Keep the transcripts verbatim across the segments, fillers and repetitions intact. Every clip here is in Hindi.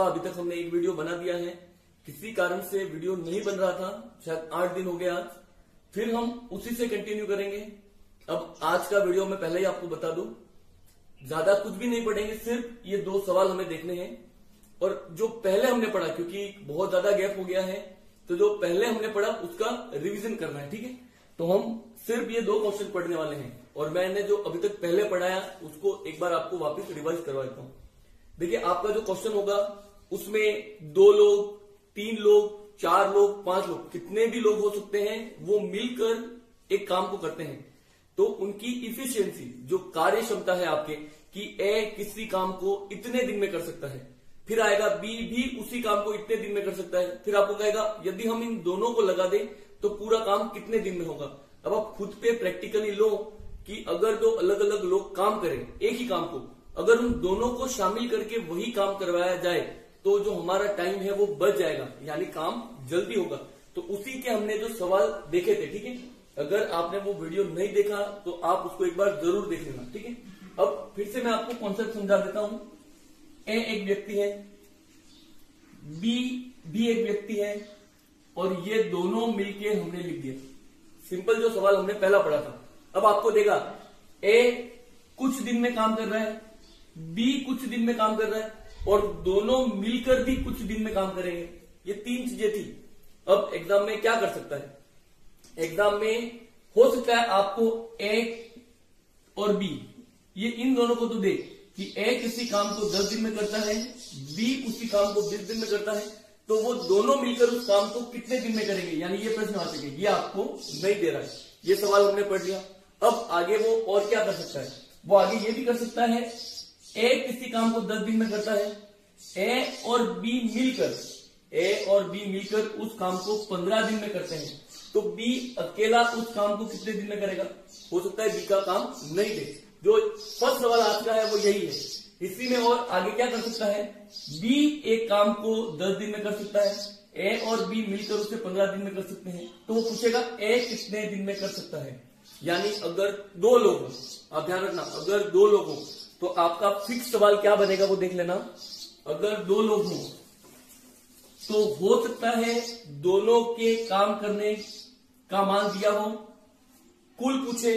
का अभी तक हमने एक वीडियो बना दिया है, किसी कारण से वीडियो नहीं बन रहा था, शायद आठ दिन हो गया आज, फिर हम उसी से कंटिन्यू करेंगे। अब आज का वीडियो मैं पहले ही आपको बता दूं, ज्यादा कुछ भी नहीं पढ़ेंगे, सिर्फ ये दो सवाल हमें देखने हैं। और जो पहले हमने पढ़ा, क्योंकि बहुत ज्यादा गैप हो गया है, तो जो पहले हमने पढ़ा उसका रिवीजन करना है, ठीक है। तो हम सिर्फ ये दो क्वेश्चन पढ़ने वाले हैं और मैंने जो अभी तक पहले पढ़ाया उसको एक बार आपको वापस रिवाइज करवा देता हूँ। देखिए, आपका जो क्वेश्चन होगा उसमें दो लोग, तीन लोग, चार लोग, पांच लोग, कितने भी लोग हो सकते हैं, वो मिलकर एक काम को करते हैं। तो उनकी इफिशियंसी, जो कार्य क्षमता है आपके, कि ए किसी काम को इतने दिन में कर सकता है, फिर आएगा बी भी उसी काम को इतने दिन में कर सकता है, फिर आपको कहेगा यदि हम इन दोनों को लगा दें तो पूरा काम कितने दिन में होगा। अब आप खुद पे प्रैक्टिकली लो कि अगर दो अलग अलग लोग काम करें एक ही काम को, अगर उन दोनों को शामिल करके वही काम करवाया जाए तो जो हमारा टाइम है वो बच जाएगा, यानी काम जल्दी होगा। तो उसी के हमने जो सवाल देखे थे, ठीक है। अगर आपने वो वीडियो नहीं देखा तो आप उसको एक बार जरूर देख लेना, ठीक है। अब फिर से मैं आपको कॉन्सेप्ट समझा देता हूं। ए एक व्यक्ति है, बी भी एक व्यक्ति है, और ये दोनों मिलके हमने लिख दिया, सिंपल जो सवाल हमने पहला पढ़ा था। अब आपको देगा ए कुछ दिन में काम कर रहा है, बी कुछ दिन में काम कर रहा है, और दोनों मिलकर भी कुछ दिन में काम करेंगे। ये तीन चीजें थी। अब एग्जाम में क्या कर सकता है, एग्जाम में हो सकता है आपको ए और बी, ये इन दोनों को तो दे कि ए किसी काम को दस दिन में करता है, बी उसी काम को बीस दिन में करता है, तो वो दोनों मिलकर उस काम को कितने दिन में करेंगे, यानी ये प्रश्न आ सके। ये आपको नहीं दे रहा है, ये सवाल हमने पढ़ लिया। अब आगे वो और क्या कर सकता है, वो आगे ये भी कर सकता है ए किसी काम को दस दिन में करता है, ए और बी मिलकर ए और बी मिलकर उस काम को पंद्रह दिन में करते हैं, तो बी अकेला उस काम को कितने दिन में करेगा। हो सकता है बी का काम नहीं दे। जो फर्स्ट सवाल आपका है वो यही है। इसी में और आगे क्या कर सकता है, बी एक काम को दस दिन में कर सकता है, ए और बी मिलकर उसे पंद्रह दिन में कर सकते हैं, तो वो पूछेगा ए कितने दिन में कर सकता है। यानी अगर दो लोग, आप ध्यान रखना, अगर दो लोग हो तो आपका फिक्स सवाल क्या बनेगा वो देख लेना। अगर दो लोग हो तो हो सकता है दोनों के काम करने का मान दिया हो, कुल पूछे,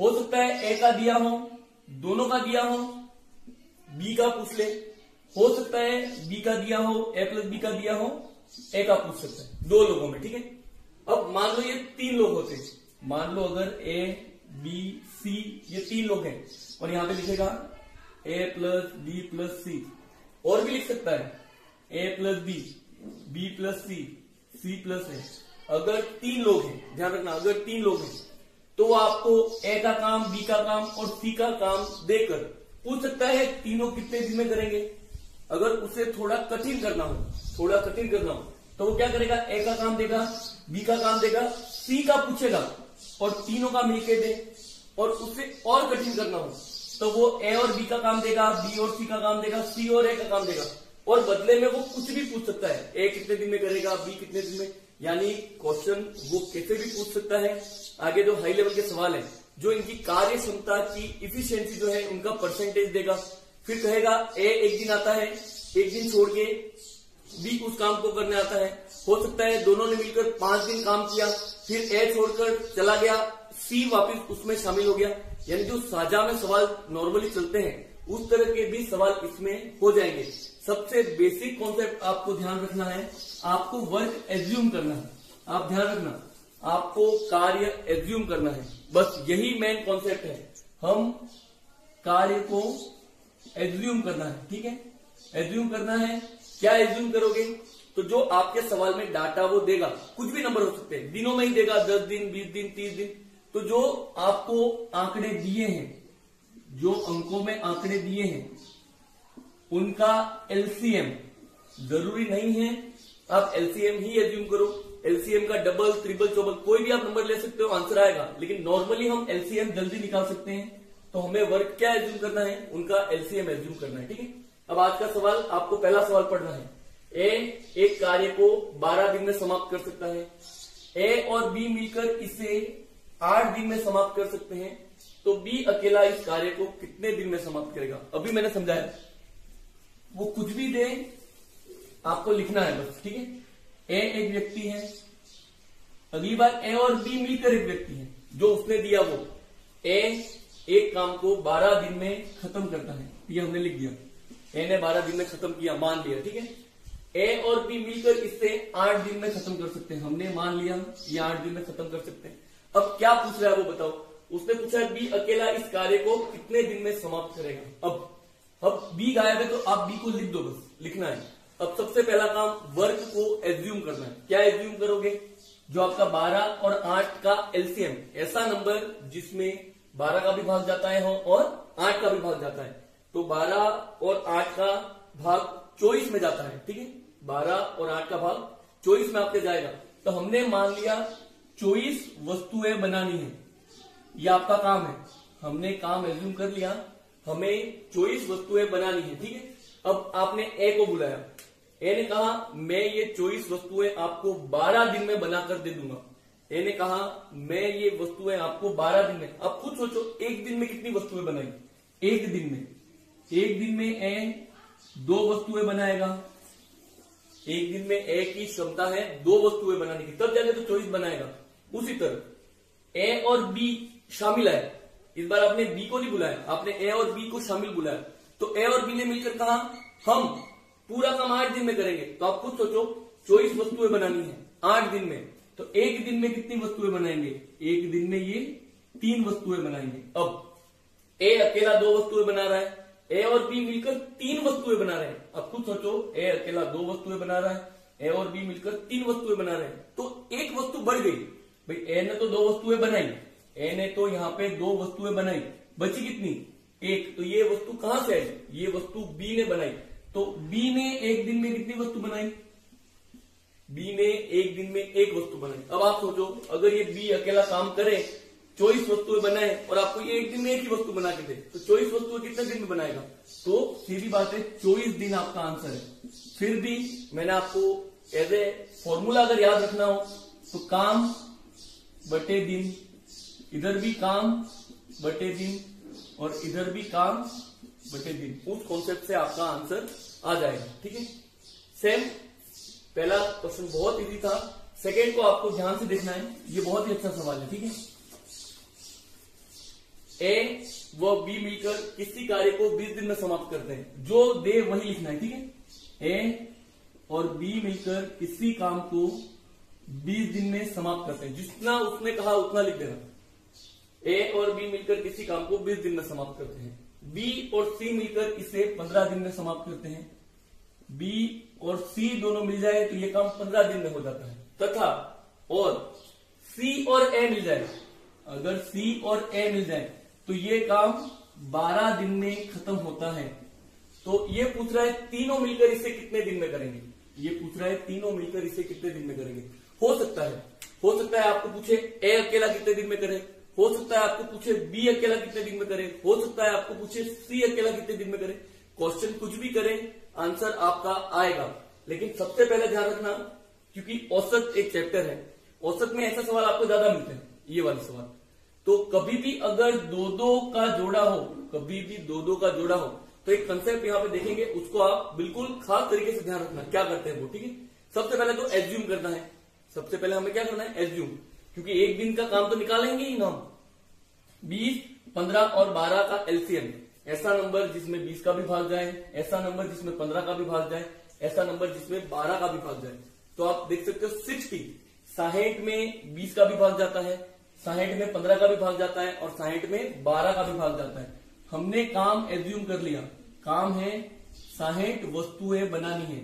हो सकता है ए का दिया हो, दोनों का दिया हो, बी का पूछ ले, हो सकता है बी का दिया हो, ए प्लस बी का दिया हो, ए का पूछ सकता है दो लोगों में, ठीक है। अब मान लो ये तीन लोग होते, मान लो अगर ए बी सी ये तीन लोग हैं, और यहां पे लिखेगा A plus B plus C, और भी लिख सकता है A plus B, B plus C, C plus A. अगर तीन लोग हैं, ध्यान रखना, अगर तीन लोग हैं तो आपको ए का काम, बी का काम और सी का काम देकर पूछ सकता है तीनों कितने दिन में करेंगे। अगर उसे थोड़ा कठिन करना हो, थोड़ा कठिन करना हो तो वो क्या करेगा, ए का काम देगा, बी का काम देगा, सी का पूछेगा और तीनों का मिलकर दे। और उसे और कठिन करना हो तो वो ए और बी का काम देगा, बी और सी का काम देगा, सी और ए का काम देगा, और बदले में वो कुछ भी पूछ सकता है, ए कितने दिन में करेगा, बी कितने दिन में। यानी क्वेश्चन वो कैसे भी पूछ सकता है। आगे जो हाई लेवल के सवाल है, जो इनकी कार्य क्षमता की इफिशियंसी जो है उनका परसेंटेज देगा, फिर कहेगा ए एक दिन आता है, एक दिन छोड़ के बी उस काम को करने आता है, हो सकता है दोनों ने मिलकर पांच दिन काम किया, फिर ए छोड़कर चला गया, सी वापस उसमें शामिल हो गया। यानी जो साझा में सवाल नॉर्मली चलते हैं उस तरह के भी सवाल इसमें हो जाएंगे। सबसे बेसिक कॉन्सेप्ट आपको ध्यान रखना है, आपको वर्क एज्यूम करना है। आप ध्यान रखना, आपको कार्य एज्यूम करना है, बस यही मेन कॉन्सेप्ट है। हम कार्य को एज्यूम करना है, ठीक है, एज्यूम करना है। क्या एज्यूम करोगे, तो जो आपके सवाल में डाटा वो देगा, कुछ भी नंबर हो सकते हैं, दिनों में ही देगा, दस दिन, बीस दिन, तीस दिन। तो जो आपको आंकड़े दिए हैं, जो अंकों में आंकड़े दिए हैं, उनका एलसीएम, जरूरी नहीं है आप एलसीएम ही एज्यूम करो, एलसीएम का डबल, ट्रिपल, चौबल, कोई भी आप नंबर ले सकते हो, आंसर आएगा, लेकिन नॉर्मली हम एलसीएम जल्दी निकाल सकते हैं। तो हमें वर्क क्या एज्यूम करना है, उनका एलसीएम एज्यूम करना है, ठीक है। अब आज का सवाल, आपको पहला सवाल पढ़ना है। ए एक कार्य को बारह दिन में समाप्त कर सकता है, ए और बी मिलकर इसे आठ दिन में समाप्त कर सकते हैं, तो बी अकेला इस कार्य को कितने दिन में समाप्त करेगा। अभी मैंने समझाया वो कुछ भी दे, आपको लिखना है बस, ठीक है। ए एक व्यक्ति है, अगली बार ए और बी मिलकर एक व्यक्ति है, जो उसने दिया वो ए एक काम को बारह दिन में खत्म करता है, ये हमने लिख दिया। ए ने बारह दिन में खत्म किया, मान लिया, ठीक है। ए और बी मिलकर इससे आठ दिन में खत्म कर सकते हैं, हमने मान लिया ये आठ दिन में खत्म कर सकते हैं। अब क्या पूछ रहा है वो बताओ, उसने पूछा है बी अकेला इस कार्य को कितने दिन में समाप्त करेगा। अब अब बी गायब है तो आप बी को लिख दो, बस लिखना है। अब सबसे पहला काम वर्क को एज्यूम करना है। क्या एज्यूम करोगे? जो आपका बारह और आठ का एलसीएम, ऐसा नंबर जिसमें बारह का भी भाग जाता है और आठ का भी भाग जाता है। तो बारह और आठ का भाग चौबीस में जाता है, ठीक है। बारह और आठ का भाग चौबीस में आपके जाएगा। तो हमने मान लिया चौबीस वस्तुएं बनानी है, यह आपका काम है। हमने काम एज्यूम कर लिया, हमें चौबीस वस्तुएं बनानी है, ठीक है। अब आपने ए को बुलाया, ए ने कहा मैं ये चौबीस वस्तुएं आपको बारह दिन में बनाकर दे दूंगा। ए ने कहा मैं ये वस्तुएं आपको बारह दिन में, आप खुद सोचो एक दिन में कितनी वस्तुएं बनाएंगे। एक दिन में एक दिन में ए दो वस्तुएं बनाएगा, एक दिन में ए की क्षमता है दो वस्तुएं बनाने की, तब जाके तो चौबीस बनाएगा। उसी तरह ए और बी शामिल है, इस बार आपने बी को नहीं बुलाया, आपने ए और बी को शामिल बुलाया। तो ए और बी ने मिलकर कहा हम पूरा काम आठ दिन में करेंगे। तो आप खुद सोचो चौबीस वस्तुएं बनानी है आठ दिन में, तो एक दिन में कितनी वस्तुएं बनाएंगे? एक दिन में ये तीन वस्तुएं बनाएंगे। अब ए अकेला दो वस्तुएं बना रहा है, ए और बी मिलकर तीन वस्तुएं बना रहे हैं। अब खुद सोचो ए अकेला दो वस्तुएं बना रहा है, ए और बी मिलकर तीन वस्तुएं बना रहे हैं, तो एक वस्तु बढ़ गई। भाई ए ने तो दो वस्तुएं बनाई, ए ने तो यहाँ पे दो वस्तुएं बनाई, बची कितनी? एक। तो ये वस्तु कहां से आई? ये वस्तु बी ने बनाई। तो बी ने एक दिन में कितनी वस्तु बनाई? बी ने एक दिन में एक वस्तु बनाई। अब आप सोचो अगर ये बी अकेला काम करे, चौबीस वस्तुएं बनाए और आपको ये एक दिन में एक ही वस्तु बना के दे, तो चौबीस वस्तुएं कितने दिन में बनाएगा? तो सीधी बात है चौबीस दिन आपका आंसर है। फिर भी मैंने आपको एज ए फॉर्मूला अगर याद रखना हो तो काम बटे दिन, इधर भी काम बटे दिन और इधर भी काम बटे दिन, उस कॉन्सेप्ट से आपका आंसर आ जाएगा, ठीक है। सेम पहला क्वेश्चन बहुत इजी था, सेकेंड को आपको ध्यान से देखना है, ये बहुत ही अच्छा सवाल है, ठीक है। ए व बी मिलकर किसी कार्य को बीस दिन में समाप्त करते हैं, जो दे वही लिखना है, ठीक है। ए और बी मिलकर किसी काम को बीस दिन में समाप्त करते हैं, जितना उसने कहा उतना लिख देना। ए और बी मिलकर किसी काम को बीस दिन में समाप्त करते हैं। बी और सी मिलकर इसे पंद्रह दिन में समाप्त करते हैं। बी और सी दोनों मिल जाए तो यह काम पंद्रह दिन में हो जाता है, तथा और सी और ए मिल जाए, अगर सी और ए मिल जाए तो यह काम बारह दिन में खत्म होता है। तो यह पूछ रहा है तीनों मिलकर इसे कितने दिन में करेंगे, ये पूछ रहा है तीनों मिलकर इसे कितने दिन में करेंगे। हो सकता है हो सकता है आपको पूछे ए अकेला कितने दिन में करे, हो सकता है आपको पूछे बी अकेला कितने दिन में करे, हो सकता है आपको पूछे सी अकेला कितने दिन में करे। क्वेश्चन कुछ भी करे आंसर आपका आएगा, लेकिन सबसे पहले ध्यान रखना, क्योंकि औसत एक चैप्टर है, औसत में ऐसा सवाल आपको ज्यादा मिलते हैं, ये वाले सवाल। तो कभी भी अगर दो दो का जोड़ा हो, कभी भी दो दो का जोड़ा हो, तो एक कंसेप्ट यहाँ पे देखेंगे, उसको आप बिल्कुल खास तरीके से ध्यान रखना क्या करते हैं वो, ठीक है। सबसे पहले तो एज्यूम करना है, सबसे पहले हमें क्या करना है एज्यूम, क्योंकि एक दिन का काम तो निकालेंगे ही ना हम। बीस, पंद्रह और बारह का एलसीएम, ऐसा नंबर जिसमें बीस का भी भाग जाए, ऐसा नंबर जिसमें पंद्रह का भी भाग जाए, ऐसा नंबर जिसमें बारह का भी भाग जाए। तो आप देख सकते हो साठ, साठ में बीस का भी भाग जाता है, साठ में पंद्रह का भी भाग जाता है और साठ में बारह का भी भाग जाता है। हमने काम एज्यूम कर लिया, काम है साठ वस्तुएं बनानी है,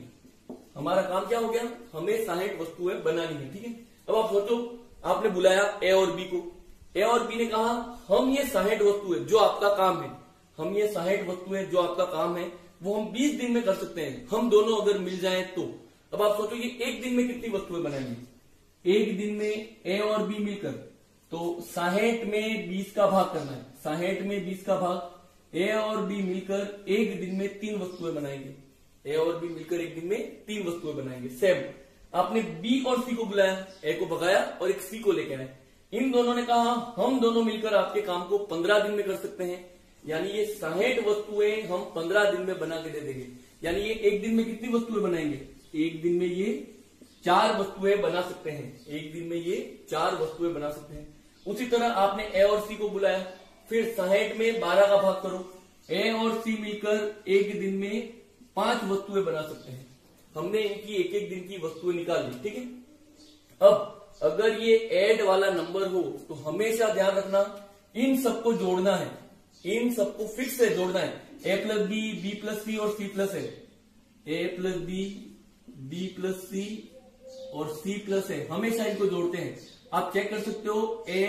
हमारा काम क्या हो गया, हमें साठ वस्तुएं बनानी है, ठीक है। अब आप सोचो आपने बुलाया ए और बी को, ए और बी ने कहा हम ये साठ वस्तुएं जो आपका काम है, हम ये साठ वस्तुएं जो आपका काम है वो हम बीस दिन में कर सकते हैं, हम दोनों अगर मिल जाए तो। अब आप सोचो ये एक दिन में कितनी वस्तुएं बनाएंगे, एक दिन में ए और बी मिलकर, तो साठ में बीस का भाग करना है, साठ में बीस का भाग ए और बी मिलकर एक दिन में तीन वस्तुएं बनाएंगे, ए और बी मिलकर एक दिन में तीन वस्तुएं बनाएंगे। सेम आपने बी और सी को बुलाया, ए को भगाया और एक सी को लेके आए, इन दोनों ने कहा हम दोनों मिलकर आपके काम को पंद्रह दिन में कर सकते हैं, यानी ये साठ वस्तुएं हम पंद्रह दिन में बना के दे देंगे। यानी ये एक दिन में कितनी वस्तुएं बनाएंगे? एक दिन में ये चार वस्तुएं बना सकते हैं। एक दिन में ये चार वस्तुएं बना सकते हैं। उसी तरह आपने ए और सी को बुलाया, फिर साठ में बारह का भाग करो, ए और सी मिलकर एक दिन में पांच वस्तुएं बना सकते हैं। हमने इनकी एक एक दिन की वस्तुएं निकाल ली, ठीक है। अब अगर ये ऐड वाला नंबर हो तो हमेशा ध्यान रखना इन सबको जोड़ना है, इन सबको फिक्स से जोड़ना है। A plus B, B plus C और C plus A. A plus B, B plus C और सी प्लस ए, हमेशा इनको जोड़ते हैं। आप चेक कर सकते हो A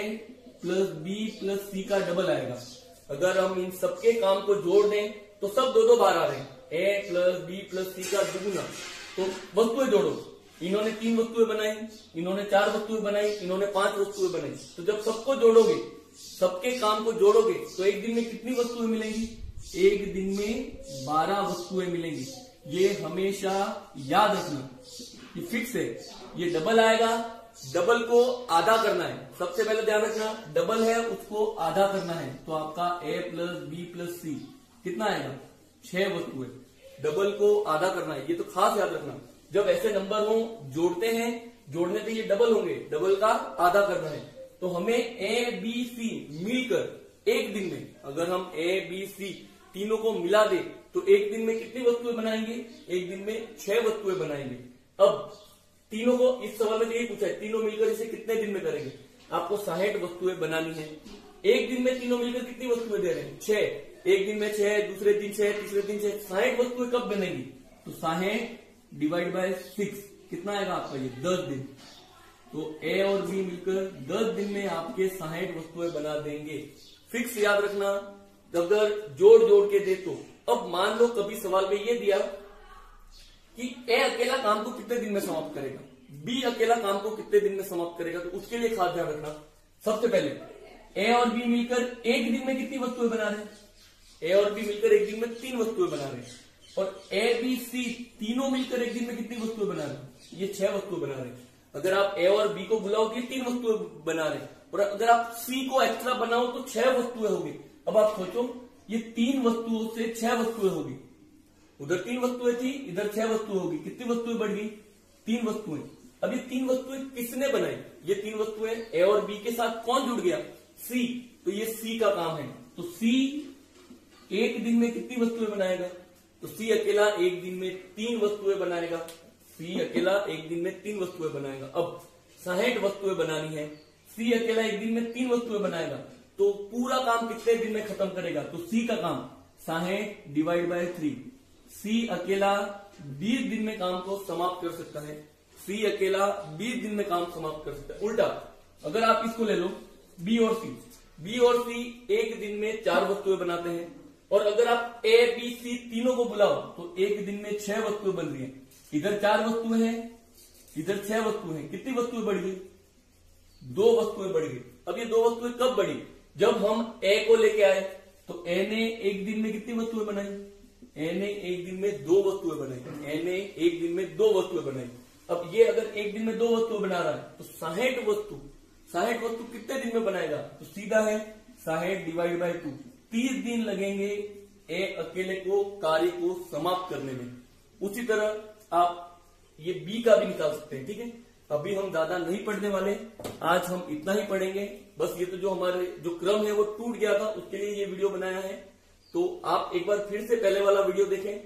plus B plus C का डबल आएगा। अगर हम इन सबके काम को जोड़ दें तो सब दो दो बार आ रहे हैं। A plus B plus C का दुगुना। तो वस्तुएं जोड़ो, इन्होंने तीन वस्तुएं बनाई, इन्होंने चार वस्तुएं बनाई, इन्होंने पांच वस्तुएं बनाई। तो जब सबको जोड़ोगे, सबके काम को जोड़ोगे तो एक दिन में कितनी वस्तुएं मिलेंगी? एक दिन में बारह वस्तुएं मिलेंगी। ये हमेशा याद रखना, ये फिक्स है। ये डबल आएगा, डबल को आधा करना है। सबसे पहले ध्यान रखना डबल है उसको आधा करना है। तो आपका A plus B plus C कितना आएगा? छह वस्तुएं। डबल को आधा करना है, ये तो खास याद रखना। जब ऐसे नंबर हो जोड़ते हैं, जोड़ने पे ये डबल होंगे, डबल का आधा करना है। तो हमें ए बी सी मिलकर एक दिन में, अगर हम ए बी सी तीनों को मिला दे तो एक दिन में कितनी वस्तुएं बनाएंगे? एक दिन में छह वस्तुएं बनाएंगे। अब तीनों को इस सवाल में यही पूछा है, तीनों मिलकर इसे कितने दिन में करेंगे? आपको साठ वस्तुएं बनानी है। एक दिन में तीनों मिलकर कितनी वस्तुएं दे रहे हैं? छह। एक दिन में छह, दूसरे दिन छह, तीसरे दिन छह। साठ वस्तुएं कब बनेंगी? तो साठ डिवाइड बाय सिक्स कितना आएगा आपका? ये दस दिन। तो ए और बी मिलकर दस दिन में आपके साठ वस्तुएं बना देंगे। फिक्स याद रखना, अगर जोड़ जोड़ के दे तो। अब मान लो कभी सवाल में ये दिया कि ए अकेला काम को कितने दिन में समाप्त करेगा, बी अकेला काम को कितने दिन में समाप्त करेगा, तो उसके लिए खास ध्यान रखना। सबसे पहले ए और बी मिलकर एक दिन में कितनी वस्तुएं बना रहे हैं? ए और बी मिलकर एक दिन में तीन वस्तुएं बना रहे हैं। और ए बी सी तीनों मिलकर एक दिन में कितनी वस्तुएं बना रहे? ये छह वस्तुएं बना रहे। अगर आप ए और बी को बुलाओ तो तीन वस्तुएं बना रहे, और अगर आप सी को एक्स्ट्रा बनाओ तो छह वस्तुएं होगी। अब आप सोचो ये तीन वस्तुओं से छह वस्तुएं होगी। उधर तीन वस्तुएं थी, इधर छह वस्तुएं होगी। कितनी वस्तुएं बढ़ गई? तीन वस्तुएं। अब ये तीन वस्तुएं किसने बनाई? ये तीन वस्तुएं ए और बी के साथ कौन जुड़ गया? सी। तो ये सी का काम है। तो सी एक दिन में कितनी वस्तुएं बनाएगा? तो सी अकेला एक दिन में तीन वस्तुएं बनाएगा। सी अकेला एक दिन में तीन वस्तुएं बनाएगा। अब साठ वस्तुएं बनानी है, सी अकेला एक दिन में तीन वस्तुएं बनाएगा, तो पूरा काम कितने दिन में खत्म करेगा? तो सी का काम साठ डिवाइड बाय थ्री। सी अकेला बीस दिन में काम को समाप्त कर सकता है। सी अकेला बीस दिन में काम समाप्त कर सकता है। उल्टा अगर आप इसको ले लो, बी और सी, बी और सी एक दिन में चार वस्तुएं बनाते हैं, और अगर आप ए बी सी तीनों को बुलाओ तो एक दिन में छह वस्तुएं बन रही हैं। इधर चार वस्तुएं हैं, इधर छह वस्तुएं हैं। कितनी वस्तुएं बढ़ गई? दो वस्तुएं बढ़ गई। अब ये दो वस्तुएं कब बढ़ी? जब हम ए को लेके आए तो ए ने एक दिन में कितनी वस्तुएं बनाई? ए ने एक दिन में दो वस्तुएं बनाई। ए ने एक दिन में दो वस्तुएं बनाई। अब ये अगर एक दिन में दो वस्तुएं बना रहा है तो साठ वस्तु, साठ वस्तु कितने दिन में बनाएगा? तो सीधा है साठ डिवाइड बाय टू। तीस दिन लगेंगे ए अकेले को कार्य को समाप्त करने में। उसी तरह आप ये बी का भी निकाल सकते हैं, ठीक है। अभी हम ज्यादा नहीं पढ़ने वाले, आज हम इतना ही पढ़ेंगे बस। ये तो जो हमारे जो क्रम है वो टूट गया था, उसके लिए ये वीडियो बनाया है। तो आप एक बार फिर से पहले वाला वीडियो देखें,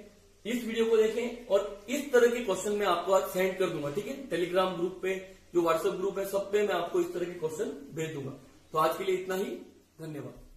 इस वीडियो को देखें, और इस तरह के क्वेश्चन मैं आपको आज सेंड कर दूंगा, ठीक है। टेलीग्राम ग्रुप पे, जो व्हाट्सएप ग्रुप है, सब पे मैं आपको इस तरह के क्वेश्चन भेज दूंगा। तो आज के लिए इतना ही, धन्यवाद।